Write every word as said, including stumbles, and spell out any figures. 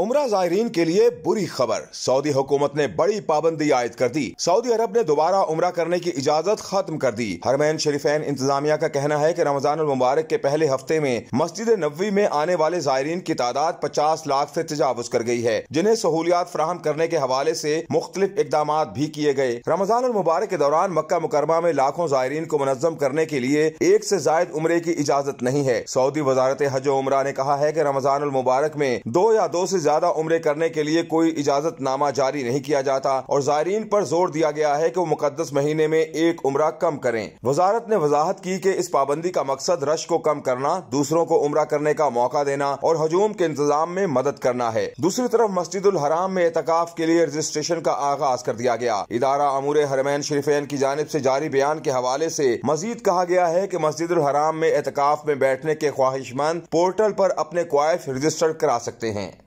उमरा ज़ायरीन के लिए बुरी खबर, सऊदी हुकूमत ने बड़ी पाबंदी आयद कर दी। सऊदी अरब ने दोबारा उमरा करने की इजाजत खत्म कर दी। हरमैन शरीफैन इंतजामिया का कहना है कि रमजानुल मुबारक के पहले हफ्ते में मस्जिद नबवी में आने वाले ज़ायरीन की तादाद पचास लाख से तजावुज कर गई है, जिन्हें सहूलियात फराहम करने के हवाले से मुख्तलिफ इकदाम भी किए गए। रमजानुल मुबारक के दौरान मक्का मुकरमा में लाखों ज़ायरीन को मनज़्ज़म करने के लिए एक से ज़ायद उमरे की इजाजत नहीं है। सऊदी वज़ारत हज और उमरा ने कहा है कि रमजानुल मुबारक में दो या दो से ज्यादा उम्रे करने के लिए कोई इजाजत नामा जारी नहीं किया जाता और ज़ायरीन पर जोर दिया गया है कि वो मुकद्दस महीने में एक उम्रा कम करें। वजारत ने वजाहत की कि इस पाबंदी का मकसद रश को कम करना, दूसरों को उम्रा करने का मौका देना और हजूम के इंतजाम में मदद करना है। दूसरी तरफ मस्जिदुल हराम में एतकाफ के लिए रजिस्ट्रेशन का आगाज कर दिया गया। इदारा अमूर ए हरमैन शरीफैन की जानिब से जारी बयान के हवाले से मजीद कहा गया है कि मस्जिदुल हराम में एतकाफ में बैठने के ख्वाहिशमंद पोर्टल पर अपने क्वाइफ रजिस्टर्ड करा सकते हैं।